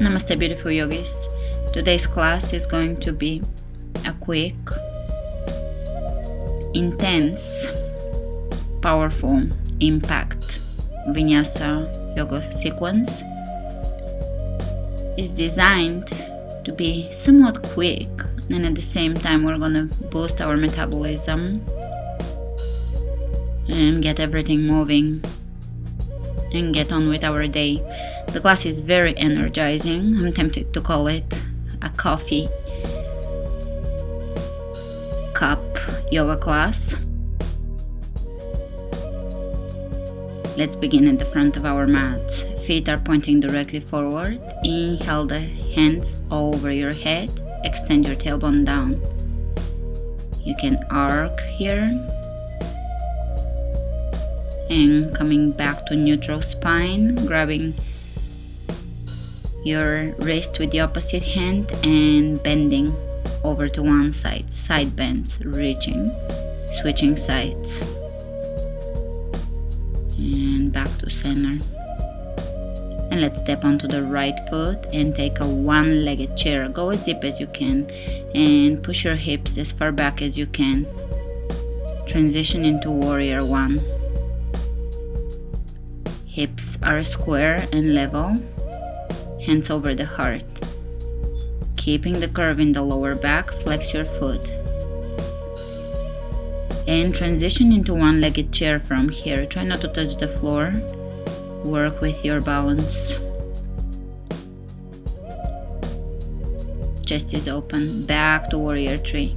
Namaste beautiful yogis. Today's class is going to be a quick, intense, powerful impact vinyasa yoga sequence. It's designed to be somewhat quick, and at the same time we're gonna boost our metabolism and get everything moving and get on with our day. The class is very energizing. I'm tempted to call it a coffee cup yoga class. Let's begin at the front of our mats. Feet are pointing directly forward. Inhale the hands over your head. Extend your tailbone down. You can arc here. And coming back to neutral spine, grabbing your wrist with the opposite hand and bending over to one side, side bends, reaching, switching sides, and back to center. And let's step onto the right foot and take a one-legged chair. Go as deep as you can and push your hips as far back as you can. Transition into warrior one. Hips are square and level. Hands over the heart. Keeping the curve in the lower back, flex your foot. And transition into one-legged chair from here. Try not to touch the floor. Work with your balance. Chest is open. Back to warrior three.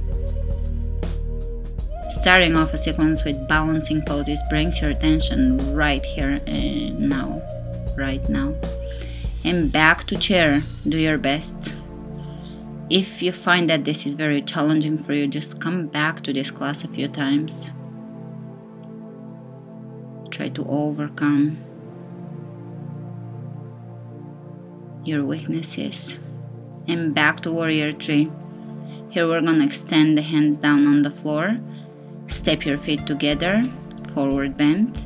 Starting off a sequence with balancing poses brings your attention right here and now. Right now. And back to chair. Do your best. If you find that this is very challenging for you, just come back to this class a few times. Try to overcome your weaknesses. And back to warrior three. Here we're gonna extend the hands down on the floor. Step your feet together, forward bend,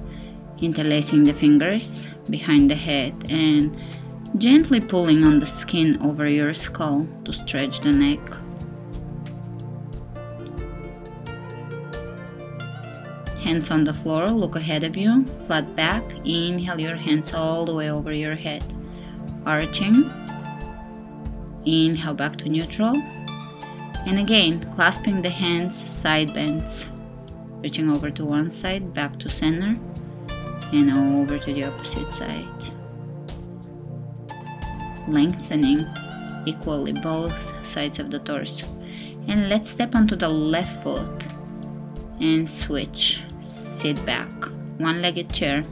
interlacing the fingers behind the head and gently pulling on the skin over your skull to stretch the neck. Hands on the floor, look ahead of you, flat back, inhale your hands all the way over your head, arching, inhale back to neutral, and again clasping the hands, side bends, reaching over to one side, back to center, and over to the opposite side. Lengthening equally both sides of the torso. And let's step onto the left foot and switch. Sit back, one-legged chair.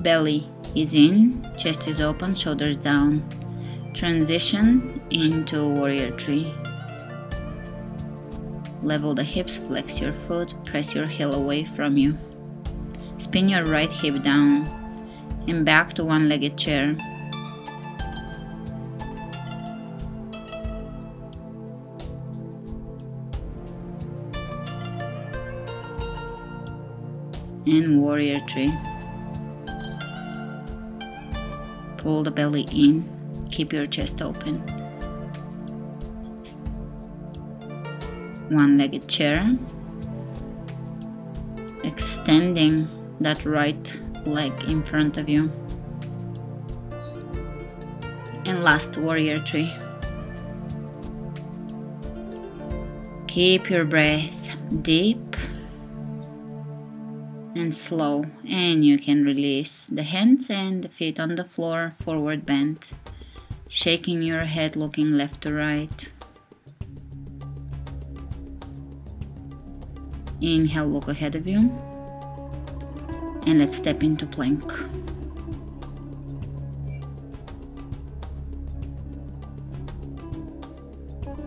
Belly is in, chest is open, shoulders down. Transition into warrior three. Level the hips, flex your foot, press your heel away from you. Spin your right hip down. And back to one-legged chair. And warrior three. Pull the belly in. Keep your chest open. One-legged chair. Extending that right leg in front of you. And last warrior three. Keep your breath deep and slow, and you can release the hands and the feet on the floor, forward bend, shaking your head, looking left to right. Inhale, look ahead of you. And let's step into plank.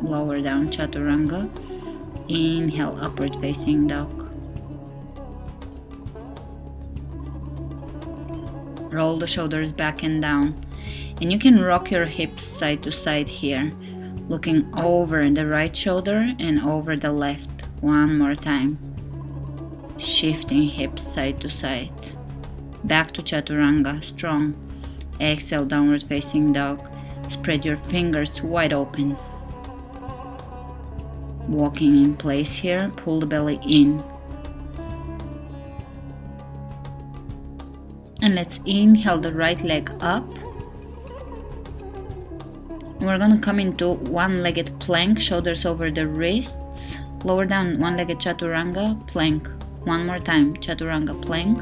Lower down, chaturanga. Inhale, upward facing dog. Roll the shoulders back and down. And you can rock your hips side to side here, looking over the right shoulder and over the left. One more time. Shifting hips side to side. Back to chaturanga, strong. Exhale, downward facing dog. Spread your fingers wide open. Walking in place here, pull the belly in. And let's inhale the right leg up. We're gonna come into one-legged plank, shoulders over the wrists. Lower down, one-legged chaturanga plank. One more time, chaturanga plank.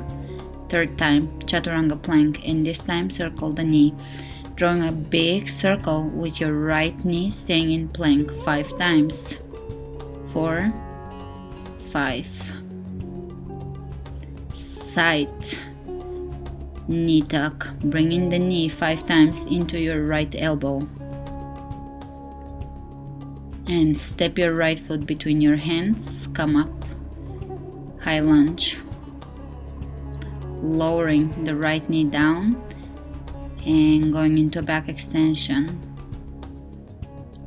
Third time, chaturanga plank, and this time circle the knee. Drawing a big circle with your right knee staying in plank 5 times. 4, 5. Side knee tuck, bringing the knee 5 times into your right elbow, and step your right foot between your hands. Come up, high lunge, lowering the right knee down and going into back extension.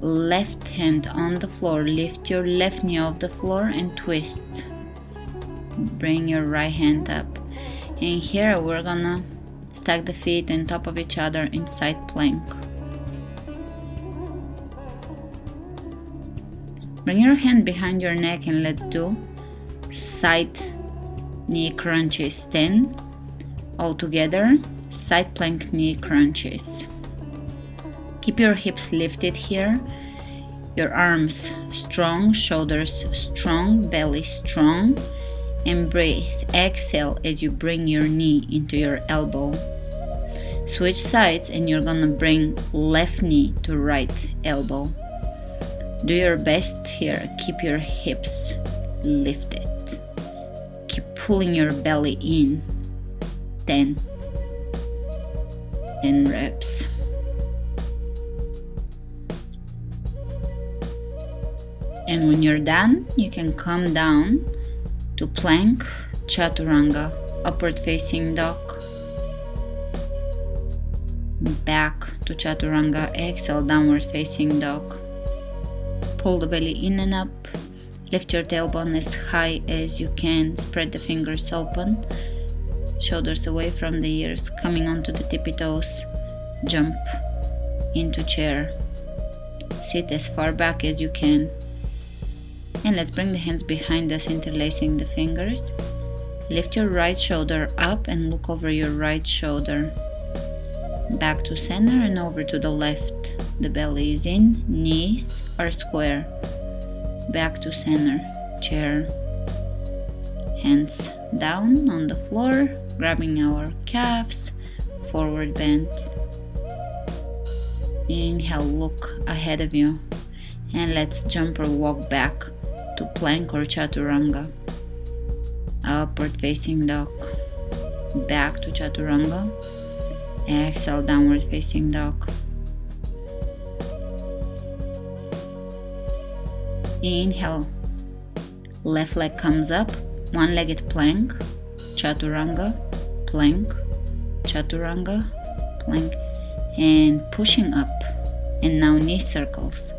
Left hand on the floor, lift your left knee off the floor and twist. Bring your right hand up, and here we're gonna stack the feet on top of each other in side plank. Bring your hand behind your neck and let's do side knee crunches, 10 all together. Side plank knee crunches. Keep your hips lifted here, your arms strong, shoulders strong, belly strong, and breathe. Exhale as you bring your knee into your elbow. Switch sides and you're gonna bring left knee to right elbow. Do your best here, keep your hips lifted. Keep pulling your belly in. 10 reps. And when you're done, you can come down to plank, chaturanga, upward facing dog, back to chaturanga. Exhale, downward facing dog. Pull the belly in and up, lift your tailbone as high as you can, spread the fingers open, shoulders away from the ears, coming onto the tippy toes. Jump into chair, sit as far back as you can, and let's bring the hands behind us, interlacing the fingers. Lift your right shoulder up and look over your right shoulder, back to center and over to the left. The belly is in, knees are square, back to center, chair, hands down on the floor, grabbing our calves, forward bend. Inhale, look ahead of you, and let's jump or walk back to plank or chaturanga. Upward facing dog, back to chaturanga. Exhale, downward facing dog. Inhale, left leg comes up, one-legged plank, chaturanga, plank, chaturanga, plank, and pushing up. And now knee circles,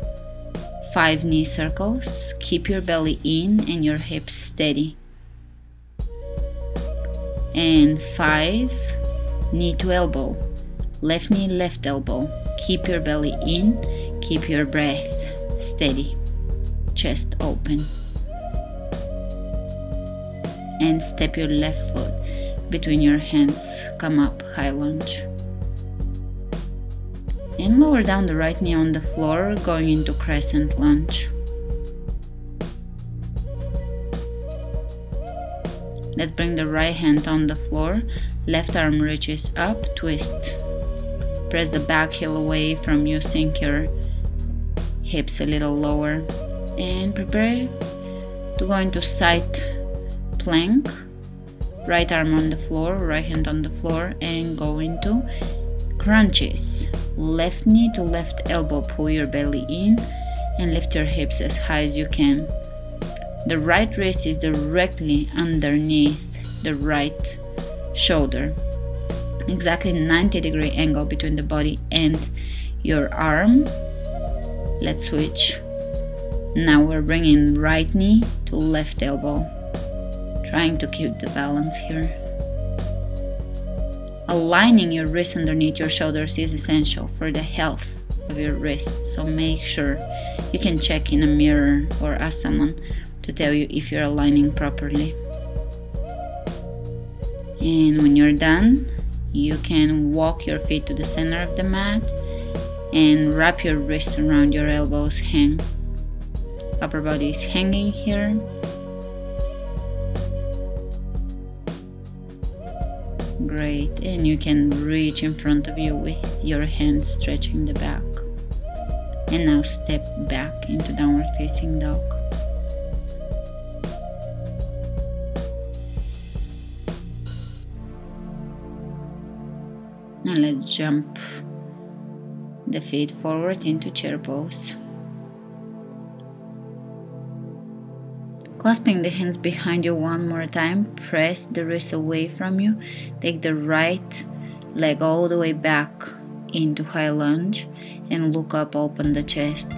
5 knee circles. Keep your belly in and your hips steady, and 5 knee to elbow, left knee, left elbow. Keep your belly in, keep your breath steady, chest open, and step your left foot between your hands. Come up, high lunge, and lower down the right knee on the floor, going into crescent lunge. Let's bring the right hand on the floor, left arm reaches up, twist, press the back heel away from you, sink your hips a little lower, and prepare to go into side plank. Right arm on the floor, right hand on the floor, and go into crunches. Left knee to left elbow, pull your belly in and lift your hips as high as you can. The right wrist is directly underneath the right shoulder, exactly 90-degree angle between the body and your arm. Let's switch. Now we're bringing right knee to left elbow, trying to keep the balance here. Aligning your wrists underneath your shoulders is essential for the health of your wrists, so make sure you can check in a mirror or ask someone to tell you if you're aligning properly. And when you're done, you can walk your feet to the center of the mat and wrap your wrists around your elbows, hang. Upper body is hanging here. Great, and you can reach in front of you with your hands stretching the back. And now step back into downward facing dog. Now let's jump the feet forward into chair pose. Clasping the hands behind you one more time, press the wrists away from you, take the right leg all the way back into high lunge and look up, open the chest.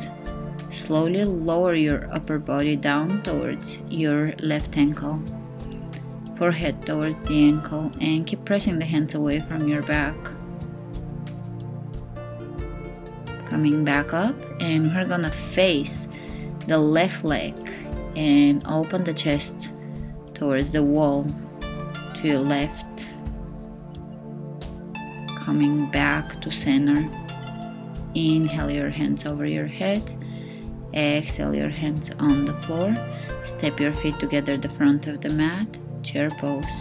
Slowly lower your upper body down towards your left ankle, forehead towards the ankle, and keep pressing the hands away from your back. Coming back up, and we're gonna face the left leg and open the chest towards the wall to your left. Coming back to center. Inhale your hands over your head. Exhale your hands on the floor. Step your feet together the front of the mat. Chair pose.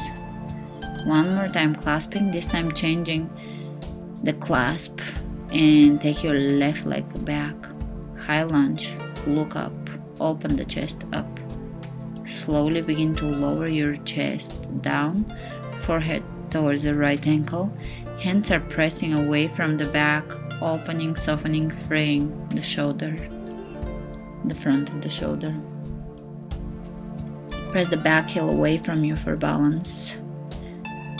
One more time clasping, this time changing the clasp and take your left leg back. High lunge. Look up. Open the chest up. Slowly begin to lower your chest down, forehead towards the right ankle. Hands are pressing away from the back, opening, softening, freeing the shoulder, the front of the shoulder. Press the back heel away from you for balance.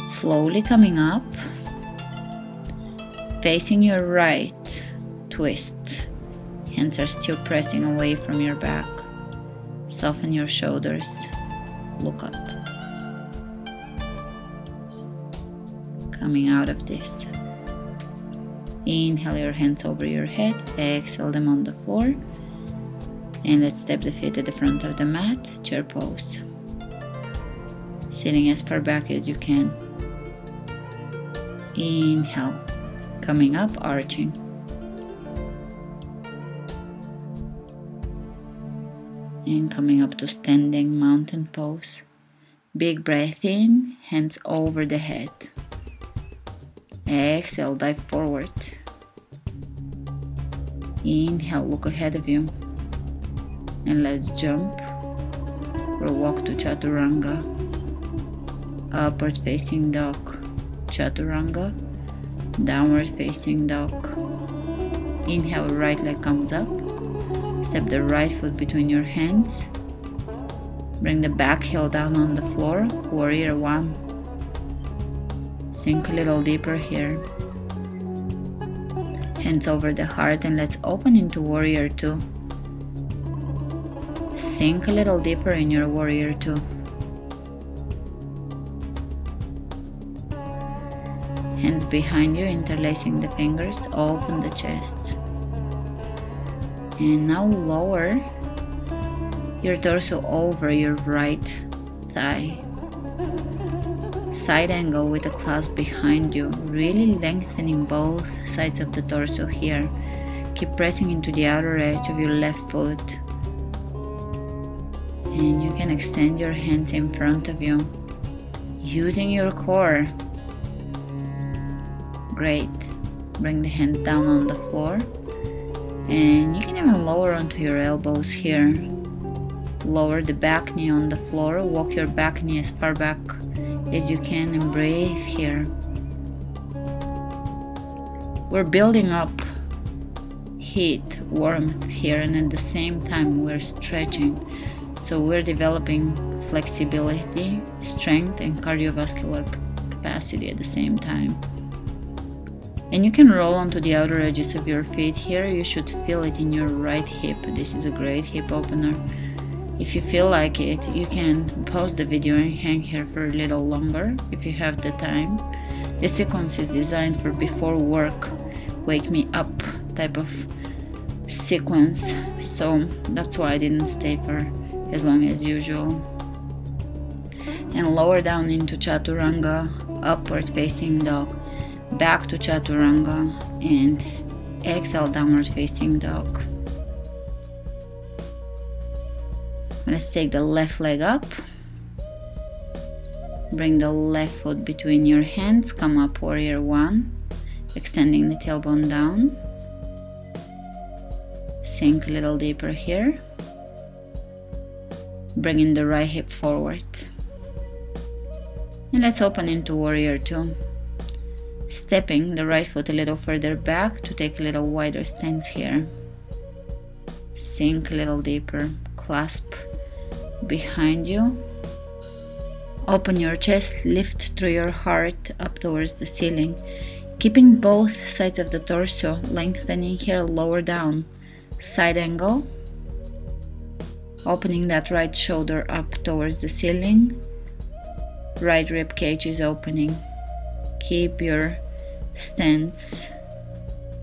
Slowly coming up, facing your right, twist. Hands are still pressing away from your back. Soften your shoulders. Look up. Coming out of this. Inhale your hands over your head. Exhale them on the floor. And let's step the feet at the front of the mat. Chair pose. Sitting as far back as you can. Inhale. Coming up, arching. And coming up to standing mountain pose. Big breath in, hands over the head. Exhale, dive forward. Inhale, look ahead of you. And let's jump or walk to chaturanga. Upward facing dog, chaturanga, downward facing dog. Inhale, right leg comes up. Step the right foot between your hands. Bring the back heel down on the floor. Warrior one. Sink a little deeper here. Hands over the heart and let's open into warrior two. Sink a little deeper in your warrior two. Hands behind you, interlacing the fingers. Open the chest. And now lower your torso over your right thigh. Side angle with the clasp behind you, really lengthening both sides of the torso here. Keep pressing into the outer edge of your left foot. And you can extend your hands in front of you, using your core. Great. Bring the hands down on the floor. And you can even lower onto your elbows here. Lower the back knee on the floor. Walk your back knee as far back as you can and breathe here. We're building up heat, warmth here, and at the same time we're stretching. So we're developing flexibility, strength, and cardiovascular capacity at the same time. And you can roll onto the outer edges of your feet here. You should feel it in your right hip. This is a great hip opener. If you feel like it, you can pause the video and hang here for a little longer if you have the time. The sequence is designed for before work, wake me up type of sequence, so that's why I didn't stay for as long as usual. And lower down into chaturanga, upward facing dog, back to chaturanga, and exhale, downward facing dog. Let's take the left leg up, bring the left foot between your hands, come up warrior one, extending the tailbone down, sink a little deeper here, bringing the right hip forward, and let's open into warrior two, stepping the right foot a little further back to take a little wider stance here, sink a little deeper, clasp behind you, open your chest, lift through your heart up towards the ceiling, keeping both sides of the torso lengthening here, lower down, side angle, opening that right shoulder up towards the ceiling, right rib cage is opening, keep your stance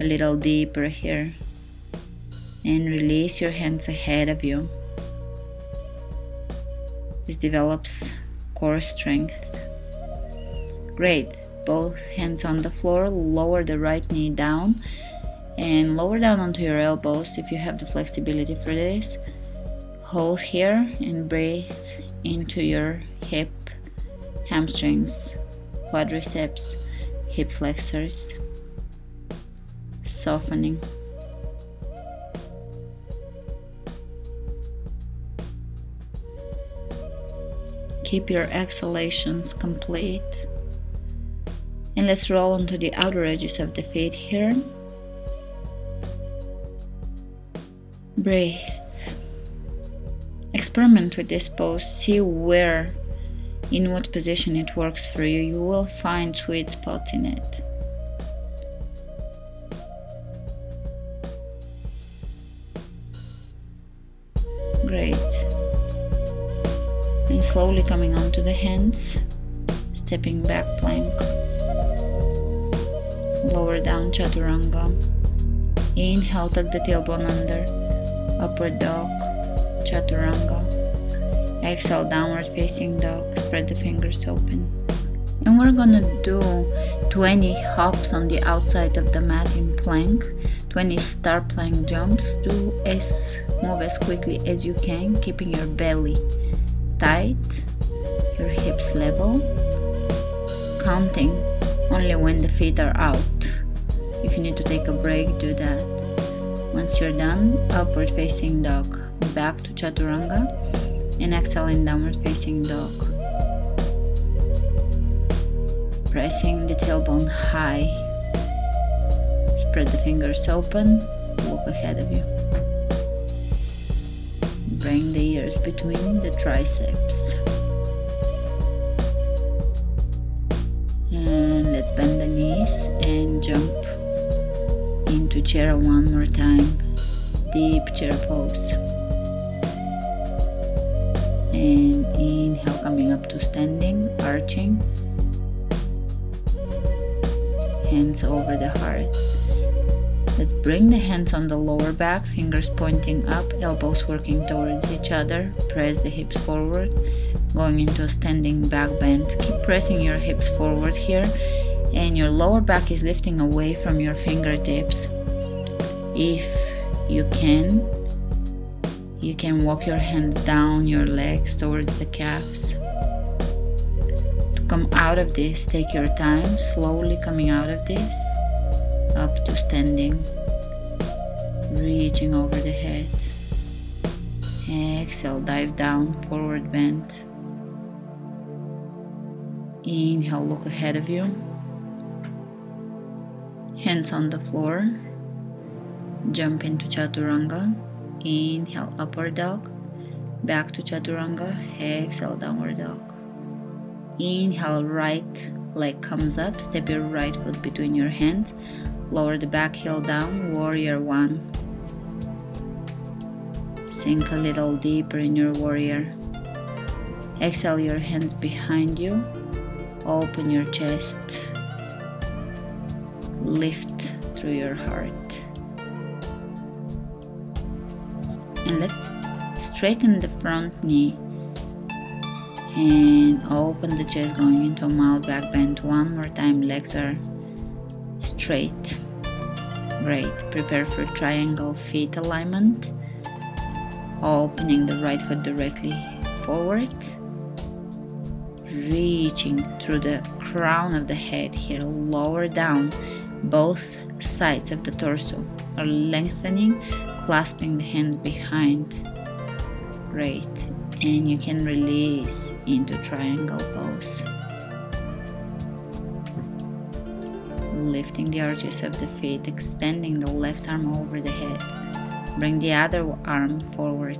a little deeper here, and release your hands ahead of you. This develops core strength. Great, both hands on the floor, lower the right knee down and lower down onto your elbows if you have the flexibility for this. Hold here and breathe into your hip, hamstrings, quadriceps, hip flexors, softening. Keep your exhalations complete, and let's roll onto the outer edges of the feet here. Breathe. Experiment with this pose, see where, in what position it works for you. You will find sweet spots in it. Great. And slowly coming onto the hands, stepping back plank, lower down chaturanga, inhale, tuck the tailbone under, upward dog, chaturanga, exhale, downward facing dog, spread the fingers open, and we're gonna do 20 hops on the outside of the mat in plank, 20 star plank jumps. Move as quickly as you can, keeping your belly tight, your hips level, counting only when the feet are out. If you need to take a break, do that. Once you're done, upward facing dog, back to chaturanga, and exhale in downward facing dog, pressing the tailbone high, spread the fingers open, look ahead of you. Bring the ears between the triceps, and let's bend the knees and jump into chair one more time, deep chair pose, and inhale, coming up to standing, arching, hands over the heart. Let's bring the hands on the lower back, fingers pointing up, elbows working towards each other, press the hips forward, going into a standing back bend. Keep pressing your hips forward here, and your lower back is lifting away from your fingertips. If you can walk your hands down your legs towards the calves. To come out of this, take your time, slowly coming out of this, up to standing, reaching over the head, exhale, dive down, forward bend, inhale, look ahead of you, hands on the floor, jump into chaturanga, inhale, upward dog, back to chaturanga, exhale, downward dog, inhale, right leg comes up, step your right foot between your hands, lower the back heel down, warrior one. Sink a little deeper in your warrior. Exhale your hands behind you. Open your chest. lift through your heart. And let's straighten the front knee and open the chest, going into mild back bend. One more time, legs are straight. Great. Prepare for triangle feet alignment, opening the right foot directly forward, reaching through the crown of the head here, lower down. Both sides of the torso are lengthening, clasping the hand behind. Great. And you can release into triangle pose, lifting the arches of the feet, extending the left arm over the head, bring the other arm forward,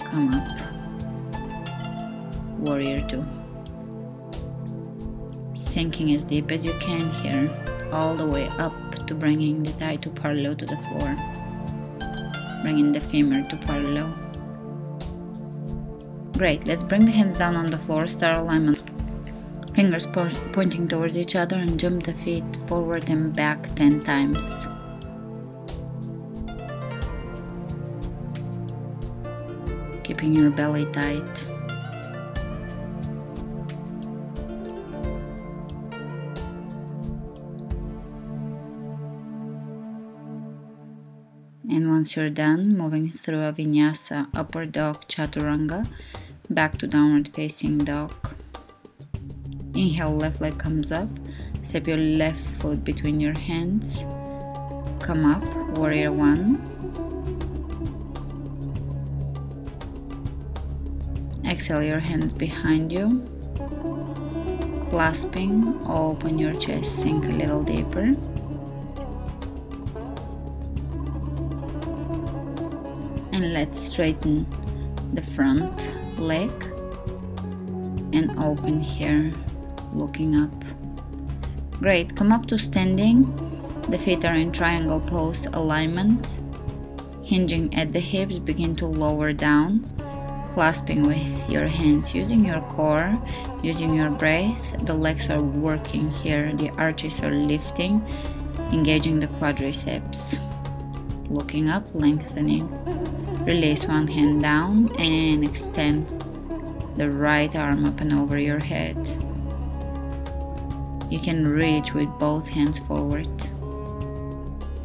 come up, warrior two, sinking as deep as you can here, all the way up to bringing the thigh to parallel to the floor, bringing the femur to parallel. Great, let's bring the hands down on the floor, star alignment, fingers pointing towards each other, and jump the feet forward and back 10 times. Keeping your belly tight. And once you're done, moving through a vinyasa, upper dog, chaturanga, back to downward facing dog. Inhale, left leg comes up, step your left foot between your hands, come up, warrior one. Exhale, your hands behind you, clasping, open your chest, sink a little deeper. And let's straighten the front leg and open here, looking up. Great, come up to standing. The feet are in triangle pose alignment, hinging at the hips. Begin to lower down, clasping with your hands, using your core, using your breath. The legs are working here, the arches are lifting, engaging the quadriceps, looking up, lengthening. Release one hand down and extend the right arm up and over your head. You can reach with both hands forward.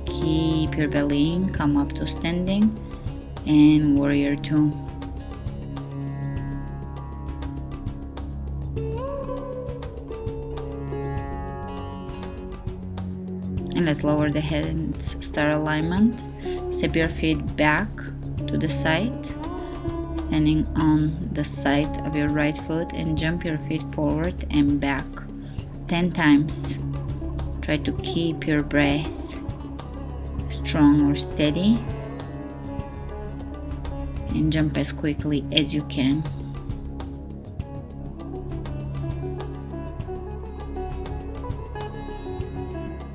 Keep your belly in, come up to standing and warrior two. And let's lower the hands, star alignment. Step your feet back to the side, standing on the side of your right foot, and jump your feet forward and back 10 times. Try to keep your breath strong or steady and jump as quickly as you can.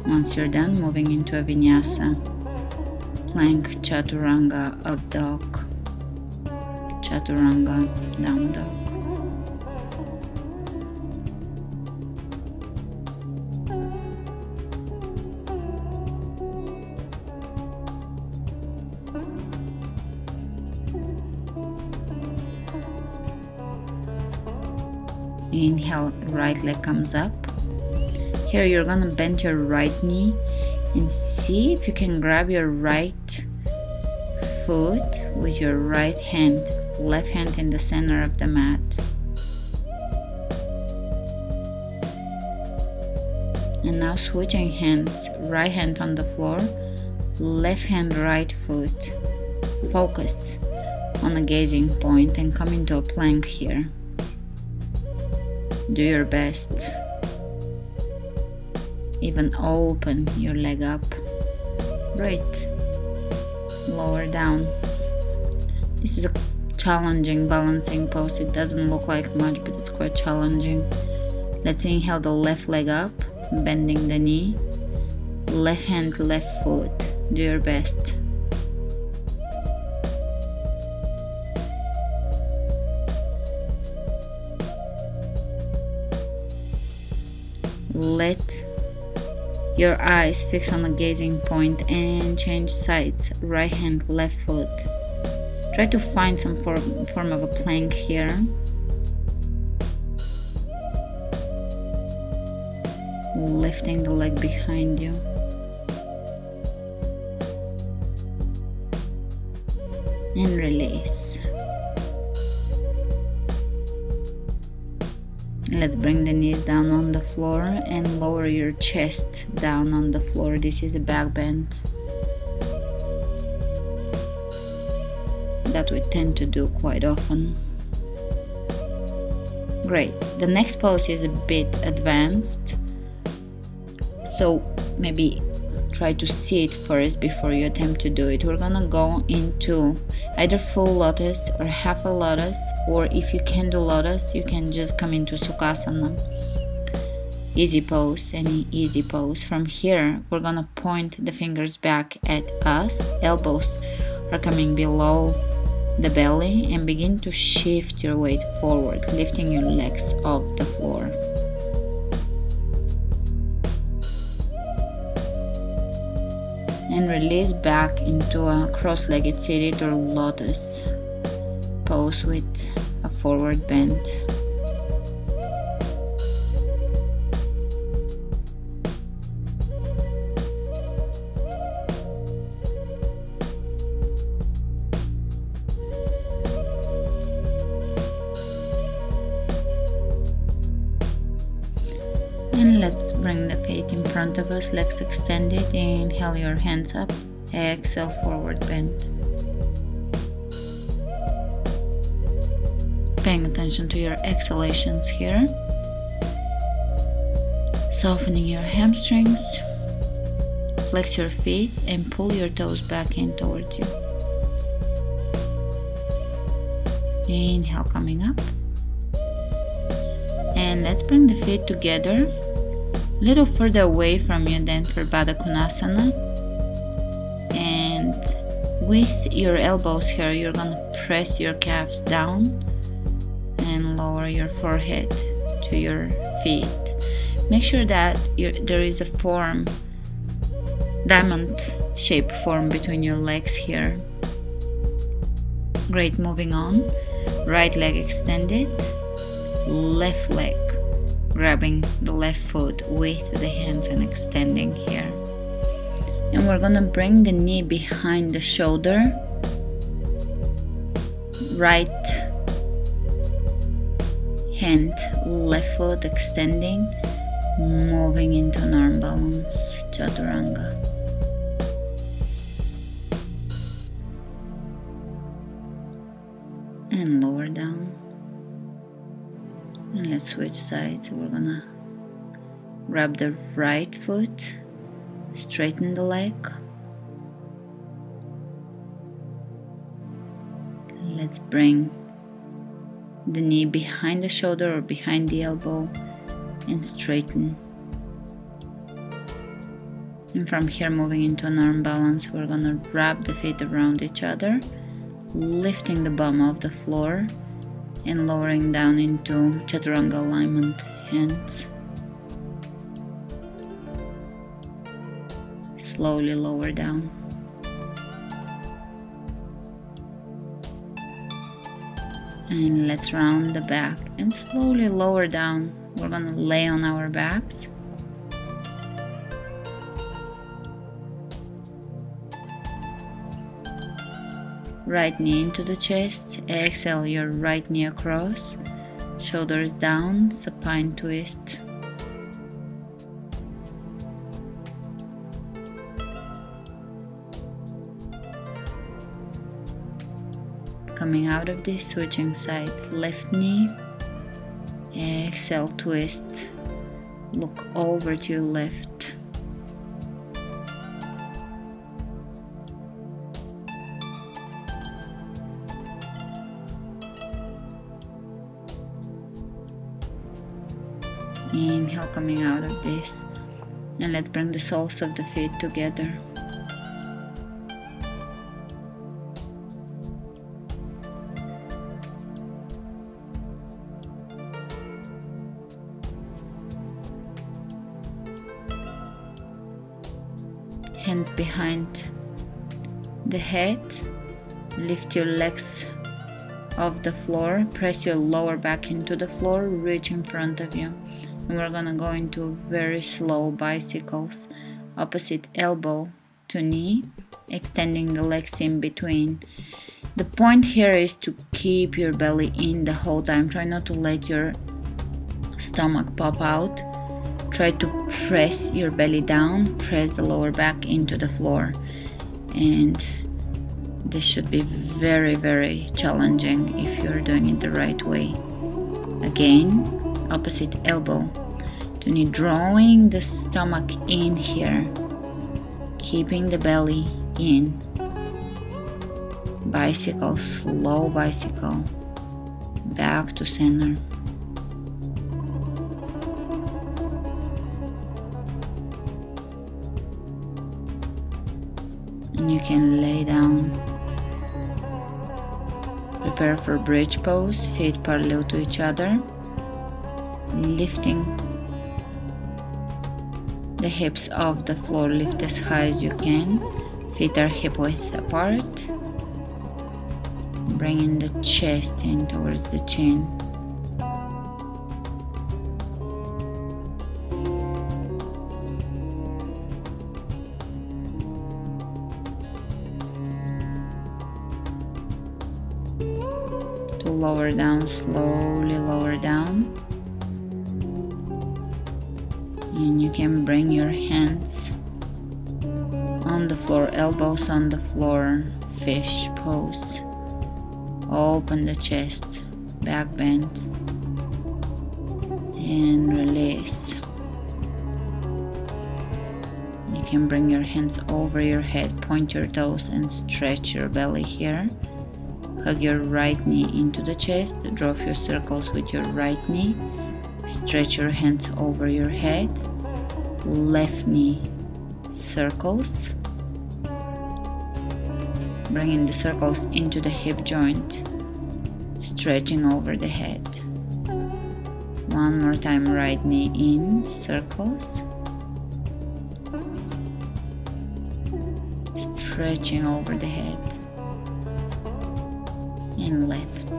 Once you're done, moving into a vinyasa, plank, chaturanga, up dog, chaturanga, down dog. Inhale, right leg comes up. Here you're gonna bend your right knee and see if you can grab your right foot with your right hand, left hand in the center of the mat. And now switching hands, right hand on the floor, left hand, right foot. Focus on a gazing point and come into a plank here. Do your best. Even open your leg up. Great. Lower down. This is a challenging balancing pose. It doesn't look like much, but it's quite challenging. Let's inhale the left leg up, bending the knee. Left hand, left foot. Do your best. Let Your eyes fix on a gazing point and change sides, right hand, left foot. Try to find some form of a plank here. Lifting the leg behind you. And release. Let's bring the knees down on the floor and lower your chest down on the floor. This is a back bend that we tend to do quite often. Great. The next pose is a bit advanced, so maybe try to see it first before you attempt to do it. We're gonna go into either full lotus or half a lotus, or if you can do lotus, you can just come into Sukhasana. Easy pose, any easy pose. From here, we're gonna point the fingers back at us. Elbows are coming below the belly, and begin to shift your weight forward, lifting your legs off the floor. And release back into a cross-legged seated or lotus pose with a forward bend. And let's bring the feet in front of us, legs extended. Inhale your hands up, exhale forward bend. Paying attention to your exhalations here. Softening your hamstrings. Flex your feet and pull your toes back in towards you. Inhale coming up. And let's bring the feet together. A little further away from you than for Baddha Konasana, and with your elbows here you're gonna press your calves down and lower your forehead to your feet. Make sure that there is a form, diamond shaped form between your legs here. Great, moving on. Right leg extended, left leg grabbing the left foot with the hands and extending here. And we're gonna bring the knee behind the shoulder, right hand, left foot extending, moving into an arm balance, Chaturanga. And lower down. And let's switch sides. We're gonna grab the right foot, straighten the leg. Let's bring the knee behind the shoulder or behind the elbow and straighten. And from here, moving into an arm balance, we're gonna wrap the feet around each other, lifting the bum off the floor and lowering down into Chaturanga alignment, hands. Slowly lower down. And let's round the back and slowly lower down. We're gonna lay on our backs. Right knee into the chest, exhale your right knee across, shoulders down, supine twist. Coming out of this, switching sides, left knee, exhale twist, look over to your left. Inhale coming out of this, and let's bring the soles of the feet together. hands behind the head, lift your legs off the floor, press your lower back into the floor, reach in front of you, and we're gonna go into very slow bicycles, opposite elbow to knee, extending the legs in between. The point here is to keep your belly in the whole time. Try not to let your stomach pop out. Try to press your belly down, press the lower back into the floor, and this should be very, very challenging if you're doing it the right way. Again, opposite elbow to knee, drawing the stomach in here, keeping the belly in. Bicycle, slow bicycle, back to center. And you can lay down. Prepare for bridge pose, feet parallel to each other, lifting the hips off the floor, lift as high as you can, feet are hip width apart, bringing the chest in towards the chin. Lower down, slowly lower down, and you can bring your hands on the floor, elbows on the floor, fish pose, open the chest, back bend, and release. You can bring your hands over your head, point your toes and stretch your belly here. Hug your right knee into the chest, draw a few circles with your right knee, stretch your hands over your head, left knee circles, bringing the circles into the hip joint, stretching over the head. One more time, right knee in, circles, stretching over the head. And left.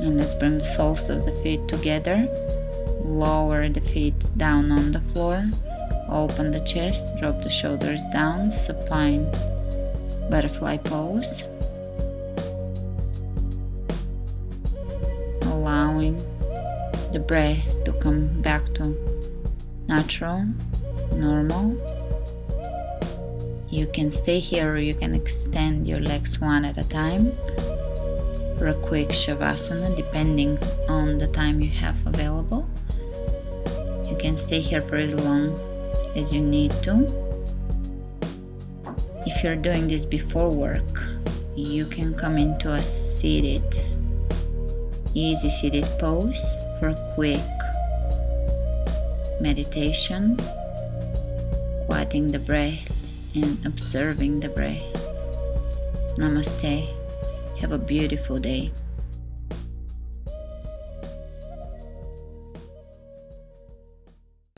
And let's bring the soles of the feet together, lower the feet down on the floor, open the chest, drop the shoulders down, supine butterfly pose, allowing the breath to come back to natural, normal. You can stay here or you can extend your legs one at a time for a quick shavasana depending on the time you have available. You can stay here for as long as you need to. If you're doing this before work, you can come into a seated, easy seated pose for a quick meditation, quieting the breath and observing the breath. Namaste. Have a beautiful day.